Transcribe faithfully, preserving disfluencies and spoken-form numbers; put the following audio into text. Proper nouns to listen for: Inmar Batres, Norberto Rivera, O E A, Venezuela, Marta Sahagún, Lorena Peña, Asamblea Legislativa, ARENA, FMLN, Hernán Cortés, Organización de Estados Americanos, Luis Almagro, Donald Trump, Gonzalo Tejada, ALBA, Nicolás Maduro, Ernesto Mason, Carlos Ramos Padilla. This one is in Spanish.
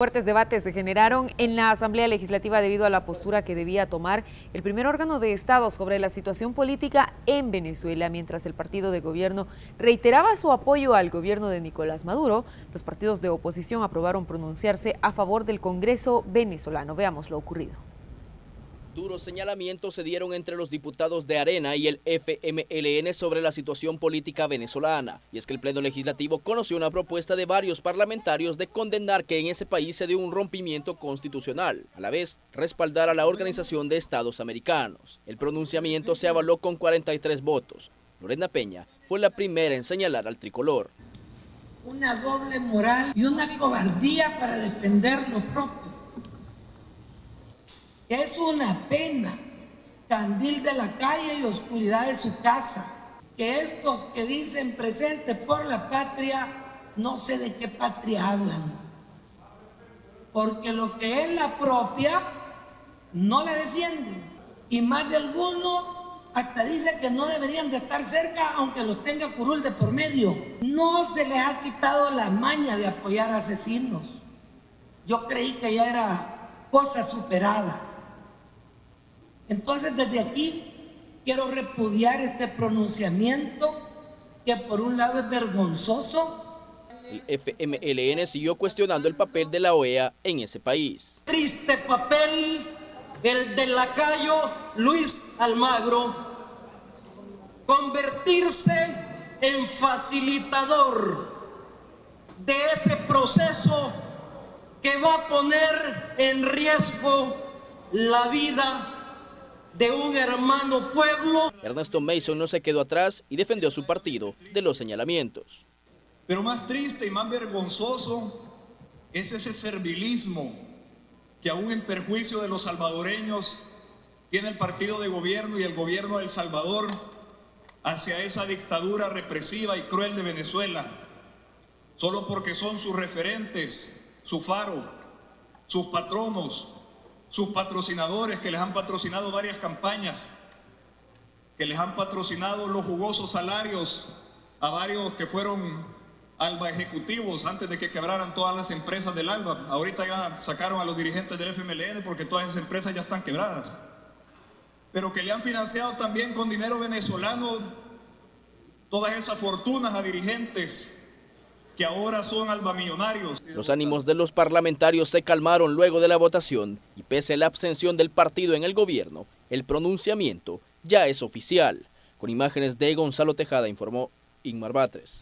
Fuertes debates se generaron en la Asamblea Legislativa debido a la postura que debía tomar el primer órgano de Estado sobre la situación política en Venezuela. Mientras el partido de gobierno reiteraba su apoyo al gobierno de Nicolás Maduro, los partidos de oposición aprobaron pronunciarse a favor del Congreso venezolano. Veamos lo ocurrido. Duros señalamientos se dieron entre los diputados de ARENA y el F M L N sobre la situación política venezolana. Y es que el Pleno Legislativo conoció una propuesta de varios parlamentarios de condenar que en ese país se dio un rompimiento constitucional, a la vez respaldar a la Organización de Estados Americanos. El pronunciamiento se avaló con cuarenta y tres votos. Lorena Peña fue la primera en señalar al tricolor. Una doble moral y una cobardía para defender lo propio. Es una pena, candil de la calle y oscuridad de su casa, que estos que dicen presente por la patria, no sé de qué patria hablan. Porque lo que es la propia, no la defienden. Y más de alguno hasta dice que no deberían de estar cerca, aunque los tenga curul de por medio. No se les ha quitado la maña de apoyar asesinos. Yo creí que ya era cosa superada. Entonces, desde aquí quiero repudiar este pronunciamiento que por un lado es vergonzoso. El F M L N siguió cuestionando el papel de la O E A en ese país. Triste papel el del lacayo Luis Almagro, convertirse en facilitador de ese proceso que va a poner en riesgo la vida de un hermano pueblo. Ernesto Mason no se quedó atrás y defendió a su partido de los señalamientos. Pero más triste y más vergonzoso es ese servilismo que aún en perjuicio de los salvadoreños tiene el partido de gobierno y el gobierno de El Salvador hacia esa dictadura represiva y cruel de Venezuela, solo porque son sus referentes, su faro, sus patronos, sus patrocinadores que les han patrocinado varias campañas, que les han patrocinado los jugosos salarios a varios que fueron ALBA ejecutivos antes de que quebraran todas las empresas del ALBA. Ahorita ya sacaron a los dirigentes del F M L N porque todas esas empresas ya están quebradas. Pero que le han financiado también con dinero venezolano todas esas fortunas a dirigentes que ahora son albamillonarios. Los ánimos de los parlamentarios se calmaron luego de la votación y pese a la abstención del partido en el gobierno, el pronunciamiento ya es oficial. Con imágenes de Gonzalo Tejada informó Inmar Batres.